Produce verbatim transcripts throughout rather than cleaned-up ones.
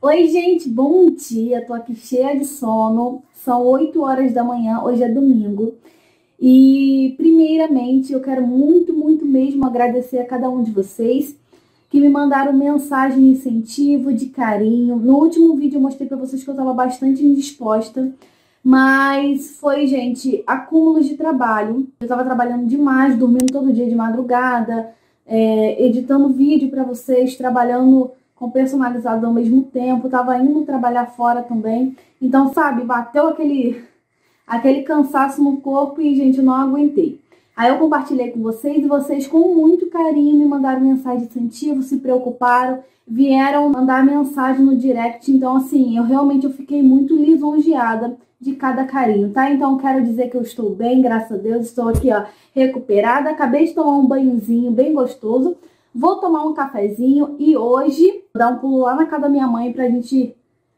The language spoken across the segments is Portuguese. Oi, gente, bom dia. Tô aqui cheia de sono. São oito horas da manhã, hoje é domingo. E, primeiramente, eu quero muito, muito mesmo agradecer a cada um de vocês que me mandaram mensagem de incentivo, de carinho. No último vídeo eu mostrei pra vocês que eu tava bastante indisposta, mas foi, gente, acúmulos de trabalho. Eu tava trabalhando demais, dormindo todo dia de madrugada, é, editando vídeo pra vocês, trabalhando com personalizado ao mesmo tempo, tava indo trabalhar fora também. Então, sabe, bateu aquele, aquele cansaço no corpo e, gente, eu não aguentei. Aí eu compartilhei com vocês e vocês, com muito carinho, me mandaram mensagem de incentivo, se preocuparam, vieram mandar mensagem no direct. Então, assim, eu realmente eu fiquei muito lisonjeada de cada carinho, tá? Então, quero dizer que eu estou bem, graças a Deus, estou aqui, ó, recuperada. Acabei de tomar um banhozinho bem gostoso. Vou tomar um cafezinho e hoje vou dar um pulo lá na casa da minha mãe pra gente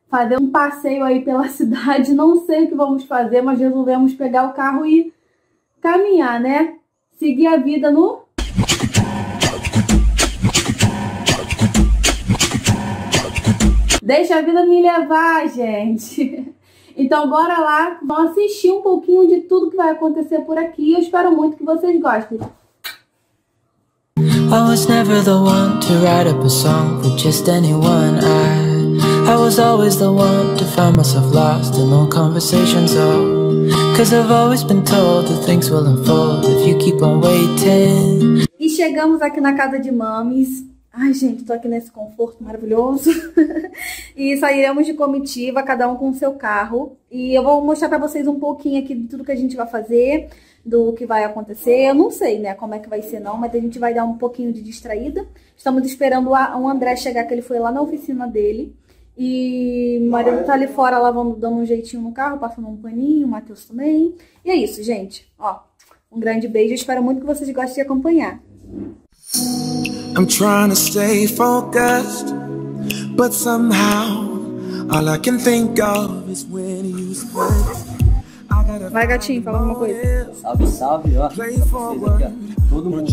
fazer um passeio aí pela cidade. Não sei o que vamos fazer, mas resolvemos pegar o carro e caminhar, né? Seguir a vida no... Deixa a vida me levar, gente! Então bora lá, vamos assistir um pouquinho de tudo que vai acontecer por aqui. Eu espero muito que vocês gostem. I was never the one to write up a song for just anyone. I I was always the one to find myself lost in long conversations, oh, cause I've always been told that things will unfold if you keep on waiting. E chegamos aqui na casa de mames. Ai, gente, tô aqui nesse conforto maravilhoso. E sairemos de comitiva, cada um com o seu carro. E eu vou mostrar pra vocês um pouquinho aqui de tudo que a gente vai fazer, do que vai acontecer. Eu não sei, né, como é que vai ser não, mas a gente vai dar um pouquinho de distraída. Estamos esperando a, o André chegar, que ele foi lá na oficina dele. E o marido tá ali fora lavando, dando um jeitinho no carro, passando um paninho, o Matheus também. E é isso, gente. Ó, um grande beijo. Eu espero muito que vocês gostem de acompanhar. I'm trying to stay focused, but somehow all I can think of is when you split. Vai, gatinho, fala alguma coisa. Salve, salve, ó. Todo mundo.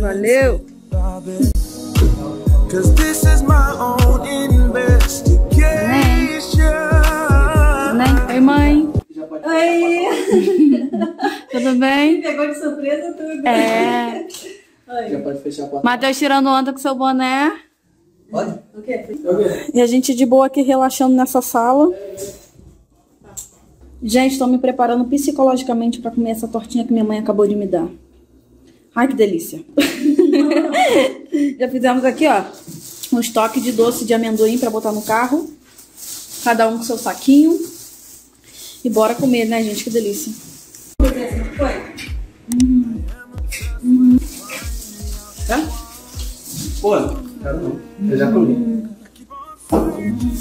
Valeu. Mãe. Oi, mãe. Oi. Tudo bem? Pegou de surpresa tudo. É. Oi. Já pode fechar a porta. Matheus tirando onda com seu boné. Pode? O quê? E a gente de boa aqui relaxando nessa sala. Gente, estou me preparando psicologicamente para comer essa tortinha que minha mãe acabou de me dar. Ai, que delícia. Já fizemos aqui, ó, um estoque de doce de amendoim para botar no carro. Cada um com seu saquinho. E bora comer, né, gente? Que delícia. Hum. Hum. Tá? Pô, quero não. Eu já comi. Hum. Hum.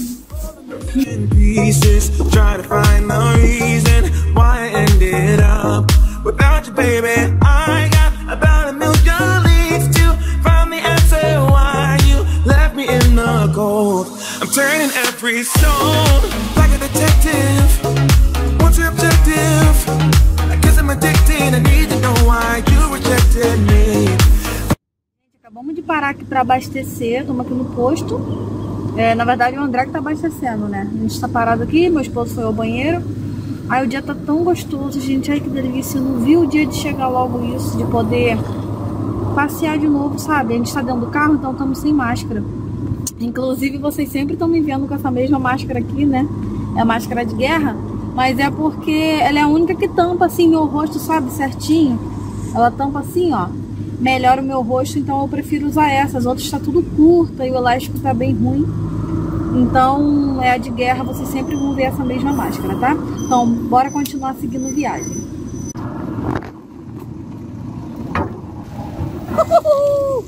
Acabamos de parar aqui para abastecer, estamos aqui no posto. É, na verdade, o André que tá abastecendo, né? A gente tá parado aqui, meu esposo foi ao banheiro. Aí o dia tá tão gostoso, gente. Ai, que delícia. Eu não vi o dia de chegar logo isso, de poder passear de novo, sabe? A gente tá dentro do carro, então estamos sem máscara. Inclusive, vocês sempre estão me vendo com essa mesma máscara aqui, né? É a máscara de guerra. Mas é porque ela é a única que tampa, assim, meu rosto, sabe? Certinho. Ela tampa assim, ó. Melhora o meu rosto, então eu prefiro usar essa. As outras tá tudo curta e o elástico tá bem ruim. Então é a de guerra, vocês sempre vão ver essa mesma máscara, tá? Então bora continuar seguindo a viagem.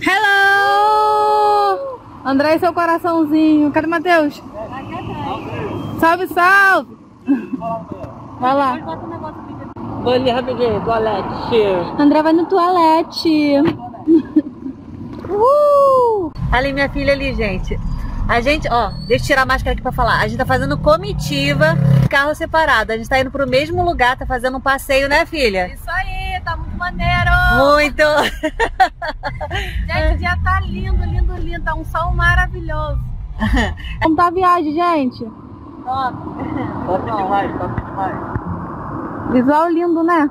Hello! André e seu coraçãozinho. Cadê o Matheus? Salve, salve! Vai lá. Vou ali rapidinho, toalete. André vai no toalete. Uhul. Ali minha filha ali, gente. A gente, ó, deixa eu tirar a máscara aqui pra falar. A gente tá fazendo comitiva, carro separado. A gente tá indo pro mesmo lugar, tá fazendo um passeio, né, filha? Isso aí, tá muito maneiro. Muito. Gente, o dia tá lindo, lindo, lindo. Tá um sol maravilhoso. Como tá a viagem, gente? Top. Top demais, top demais. Visual lindo, né?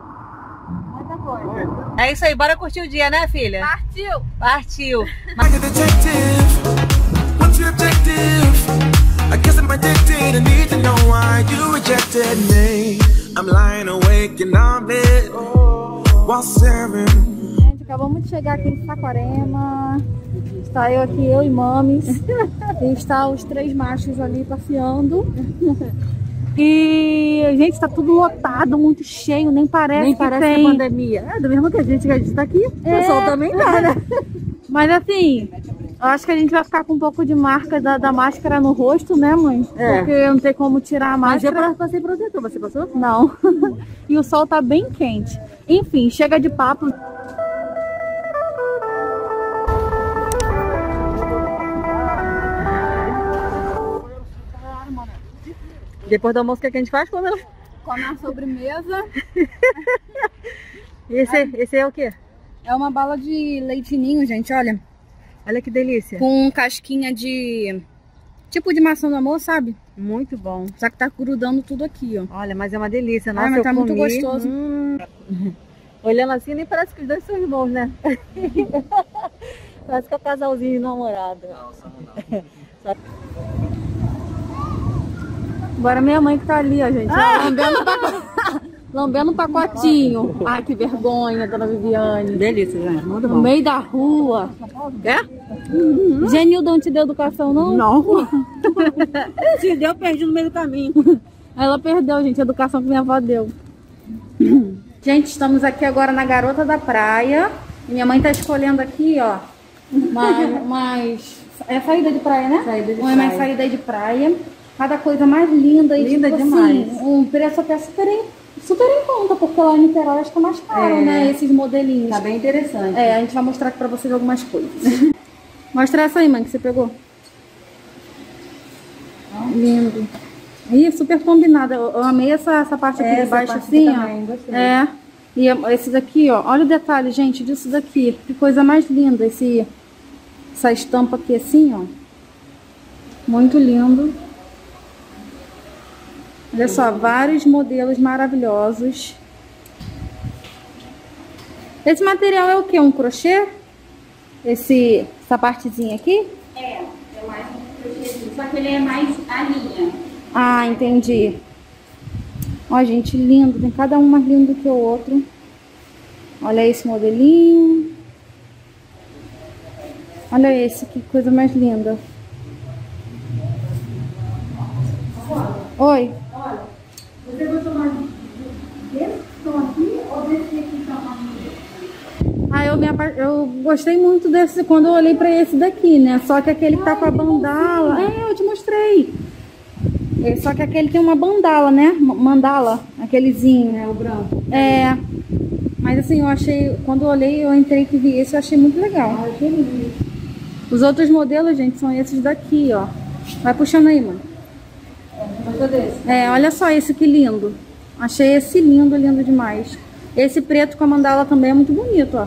Muita coisa. É isso aí, bora curtir o dia, né, filha? Partiu! Partiu! Gente, acabamos de chegar aqui em Saquarema. Está eu aqui, eu e Mames. E está os três machos ali passeando. E, gente, está tudo lotado, muito cheio, nem parece nem que parece tem. A pandemia. É, do mesmo que a gente, que a gente tá aqui, é. O pessoal também tá, né? Mas assim, eu acho que a gente vai ficar com um pouco de marca da, da máscara no rosto, né, mãe? É. Porque não tem como tirar a máscara. Mas eu passei protetor, você passou? Não. E o sol tá bem quente. Enfim, chega de papo. Depois do almoço, o que a gente faz? Come, come a sobremesa. esse, é, esse é o quê? É uma bala de leite ninho, gente, olha. Olha que delícia. Com casquinha de... tipo de maçã do amor, sabe? Muito bom. Só que tá grudando tudo aqui, ó. Olha, mas é uma delícia. Nossa, ah, mas eu tá comi. Muito gostoso. Hum. Olhando assim, nem parece que os dois são irmãos, né? Parece que é um casalzinho de namorado. Não, só não. Só... Agora minha mãe que tá ali, ó, gente. Ah! Lambendo, paco... Lambendo um pacotinho. Ai, que vergonha, dona Viviane. Delícia, gente. Muito bom. No meio da rua. É? Uhum. Genilda não te deu educação, não? Não. Se deu, eu perdi no meio do caminho. Ela perdeu, gente, a educação que minha avó deu. Gente, estamos aqui agora na Garota da Praia. E minha mãe tá escolhendo aqui, ó. Mais... mais... é saída de praia, né? Saída de praia. Mais saída de praia. Cada coisa mais linda e linda tipo, demais. Assim, um preço até super em, super em conta, porque lá em Niterói acho que é mais caro, é, né? Esses modelinhos. Tá bem interessante. É, a gente vai mostrar aqui pra vocês algumas coisas. Mostra essa aí, mãe, que você pegou. Nossa. Lindo. Ih, super combinada. Eu, eu amei essa, essa parte aqui é, de baixo assim, ó. Também, gostei. É. E esses aqui, ó. Olha o detalhe, gente, disso daqui. Que coisa mais linda. Esse, essa estampa aqui assim, ó. Muito lindo. Olha só, vários modelos maravilhosos. Esse material é o que? Um crochê? Esse, essa partezinha aqui? É, é mais um crochêzinho, só que ele é mais a linha. Ah, entendi. Ó, gente, lindo. Tem cada um mais lindo que o outro. Olha esse modelinho. Olha esse, que coisa mais linda. Oi. Olha, você vai tomar desse tom aqui ou desse aqui também? Ah, eu, me apart... eu gostei muito desse quando eu olhei pra esse daqui, né? Só que aquele que tá com a bandala... É, eu te mostrei. Só que aquele tem uma bandala, né? Mandala, aquelezinho. É, o branco. É. Mas assim, eu achei... Quando eu olhei, eu entrei que vi esse, eu achei muito legal. Ah, achei lindo. Os outros modelos, gente, são esses daqui, ó. Vai puxando aí, mano. É, olha só esse que lindo. Achei esse lindo, lindo demais. Esse preto com a mandala também é muito bonito, ó.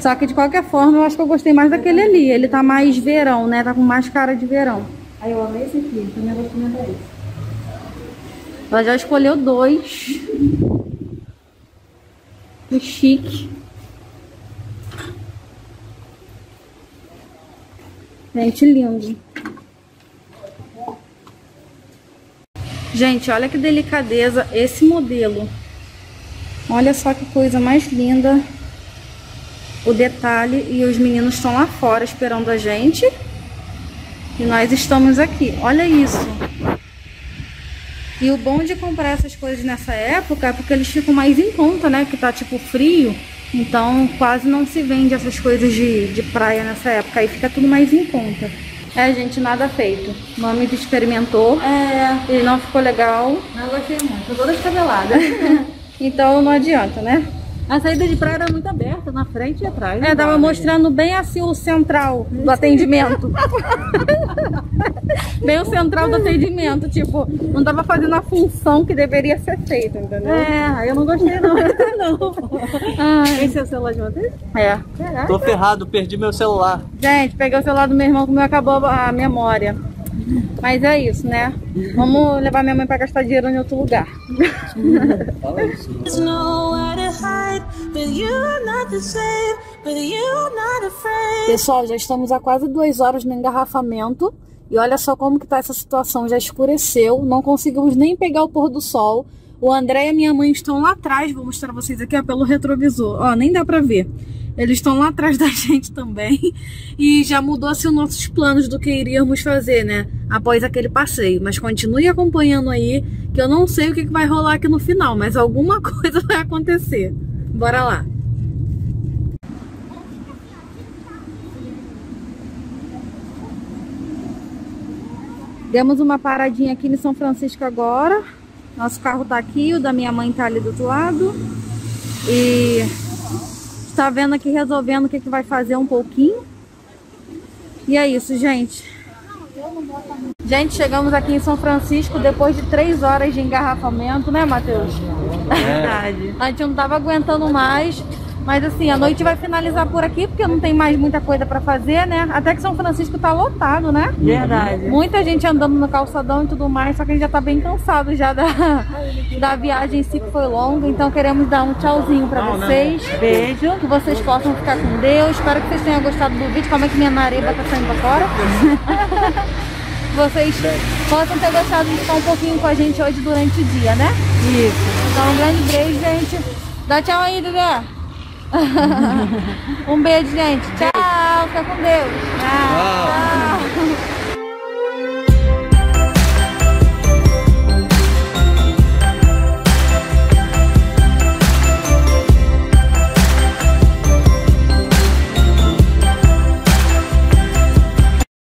Só que de qualquer forma, eu acho que eu gostei mais daquele ali. Ele tá mais verão, né? Tá com mais cara de verão. Aí eu amei esse aqui, também vou experimentar esse. Ela já escolheu dois. Que chique. Gente, lindo. Gente, olha que delicadeza esse modelo. Olha só que coisa mais linda. O detalhe. E os meninos estão lá fora esperando a gente. E nós estamos aqui. Olha isso. E o bom de comprar essas coisas nessa época é porque eles ficam mais em conta, né? Que tá tipo frio. Então quase não se vende essas coisas de, de praia nessa época. Aí fica tudo mais em conta. É, gente, nada feito. Mami experimentou. É. E não ficou legal. Não gostei muito. Tô toda descabelada. Então não adianta, né? A saída de praia era muito aberta, na frente e atrás. É, tava mostrando bem assim o central do atendimento. Bem o central do atendimento, tipo, não tava fazendo a função que deveria ser feita, entendeu? É, eu não gostei não, não. Ai. Esse é o celular de Matheus? É. Caraca. Tô ferrado, perdi meu celular. Gente, peguei o celular do meu irmão que meu acabou a memória. Mas é isso, né? Vamos levar minha mãe pra gastar dinheiro em outro lugar. Fala isso. Pessoal, já estamos há quase duas horas no engarrafamento. E olha só como que tá essa situação. Já escureceu, não conseguimos nem pegar o pôr do sol. O André e a minha mãe estão lá atrás. Vou mostrar vocês aqui, ó, pelo retrovisor. Ó, nem dá pra ver. Eles estão lá atrás da gente também. E já mudou assim os nossos planos do que iríamos fazer, né? Após aquele passeio. Mas continue acompanhando aí, que eu não sei o que vai rolar aqui no final, mas alguma coisa vai acontecer. Bora lá. Demos uma paradinha aqui em São Francisco agora. Nosso carro tá aqui, o da minha mãe tá ali do outro lado. E... tá vendo aqui, resolvendo o que, que vai fazer um pouquinho. E é isso, gente. Gente, chegamos aqui em São Francisco depois de três horas de engarrafamento, né, Matheus? É verdade. A gente não tava aguentando mais. Mas assim, a noite vai finalizar por aqui, porque não tem mais muita coisa pra fazer, né? Até que São Francisco tá lotado, né? Verdade. Muita gente andando no calçadão e tudo mais. Só que a gente já tá bem cansado já da, da viagem em si, que foi longa. Então queremos dar um tchauzinho pra vocês. Beijo. Que vocês possam ficar com Deus. Espero que vocês tenham gostado do vídeo. Como é que minha nareba tá saindo pra fora? Vocês possam ter gostado de estar um pouquinho com a gente hoje durante o dia, né? Isso. Então um grande beijo, gente. Dá tchau aí, Dedé. Um beijo, gente. Tchau. Fica com Deus. Tchau.